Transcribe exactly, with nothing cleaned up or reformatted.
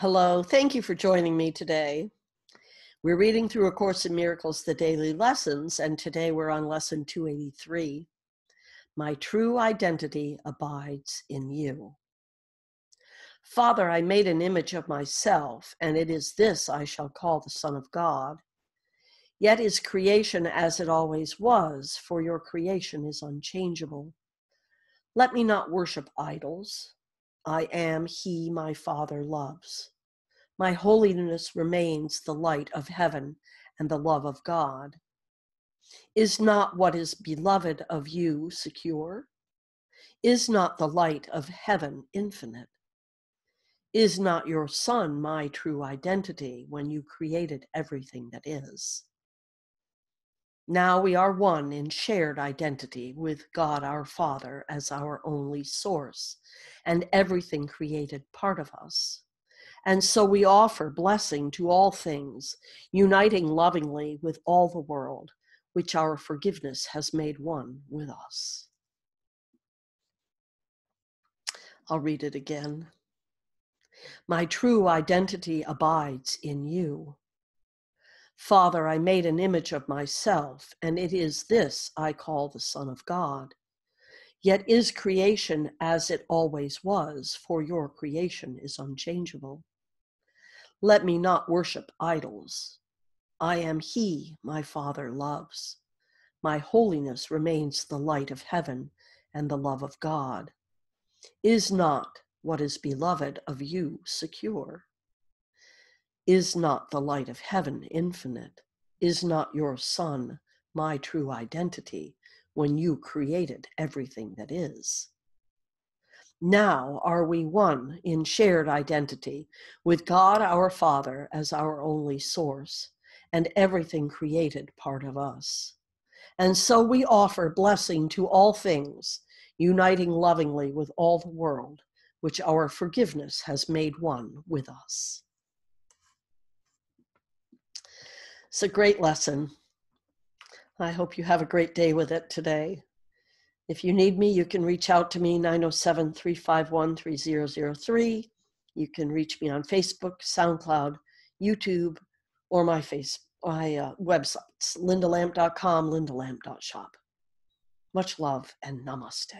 Hello, thank you for joining me today. We're reading through A Course in Miracles, the daily lessons, and today we're on lesson two eighty-three. My true identity abides in you. Father, I made an image of myself, and it is this I shall call the Son of God. Yet is creation as it always was, for your creation is unchangeable. Let me not worship idols. I am he my Father loves. My holiness remains the light of heaven and the love of God. Is not what is beloved of you secure? Is not the light of heaven infinite? Is not your Son my true identity when you created everything that is? Now we are one in shared identity with God our Father as our only source and everything created part of us. And so we offer blessing to all things, uniting lovingly with all the world, which our forgiveness has made one with us. I'll read it again. My true identity abides in you. Father, I made an image of myself, and it is this I call the Son of God. Yet is creation as it always was, for your creation is unchangeable. Let me not worship idols. I am he my Father loves. My holiness remains the light of heaven and the love of God. Is not what is beloved of you secure? Is not the light of heaven infinite? Is not your Son my true identity when you created everything that is? Now are we one in shared identity with God our Father as our only source and everything created part of us. And so we offer blessing to all things, uniting lovingly with all the world, which our forgiveness has made one with us. It's a great lesson. I hope you have a great day with it today. If you need me, you can reach out to me, nine oh seven, three five one, three oh oh three. You can reach me on Facebook, SoundCloud, YouTube, or my, face, my uh, websites, lynda lamp dot com, lynda lamp dot shop. Much love and namaste.